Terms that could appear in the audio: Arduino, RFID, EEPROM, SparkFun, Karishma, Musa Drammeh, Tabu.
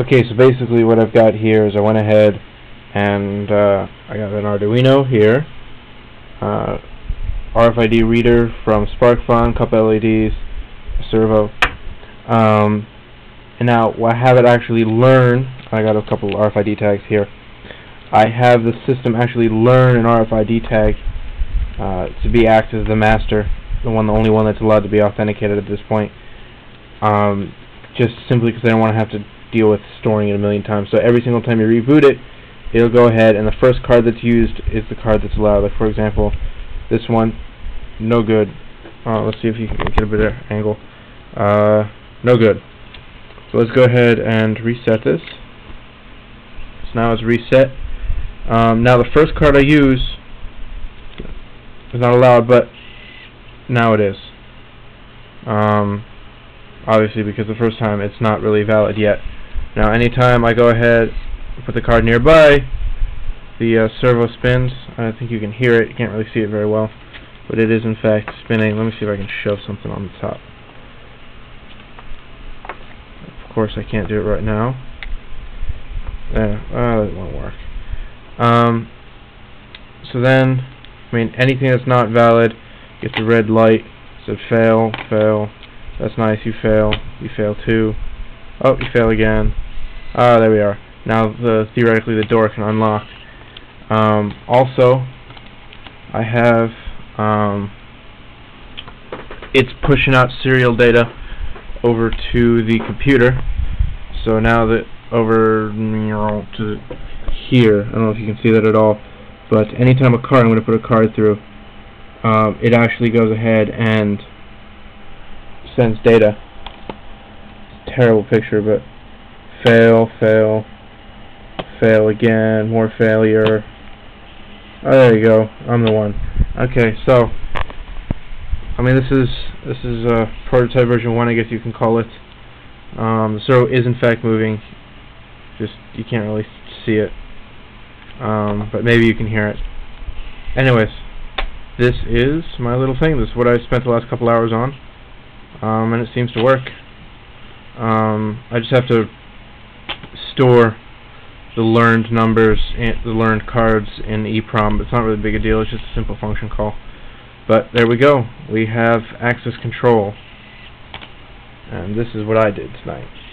Okay, so basically what I've got here is I went ahead and I got an Arduino here, RFID reader from SparkFun, cup LEDs, servo, and now I have it actually learn. I got a couple RFID tags here. I have the system actually learn an RFID tag to be acted as the master, the only one that's allowed to be authenticated at this point, just simply because I don't want to have to deal with storing it a million times. So every single time you reboot it, it'll go ahead and the first card that's used is the card that's allowed. Like, for example, this one, no good. Let's see if you can get a better angle. No good. So let's go ahead and reset this. So now it's reset. Now the first card I use is not allowed, but now it is. Obviously, because the first time it's not really valid yet. Now anytime I go ahead and put the card nearby, the servo spins. I think you can hear it. You can't really see it very well, but it is in fact spinning. Let me see if I can shove something on the top. Of course I can't do it right now. There, that won't work. So then, I mean, anything that's not valid gets a red light. So fail, fail. That's nice, you fail too. Oh, you fail again. Ah, there we are. Now, theoretically, the door can unlock. Also, I have, it's pushing out serial data over to the computer. So now that, over to here, I don't know if you can see that at all, but anytime a card, I'm going to put a card through, it actually goes ahead and sends data. Terrible picture, but fail, fail, fail again, more failure. Oh, there you go. I'm the one. Okay, so I mean, this is prototype version 1, I guess you can call it. The servo is in fact moving. Just you can't really see it, but maybe you can hear it. Anyways, this is my little thing. This is what I spent the last couple hours on. And it seems to work. I just have to store the learned numbers, the learned cards in EEPROM. It's not really big a deal, it's just a simple function call. But there we go. We have access control. And this is what I did tonight.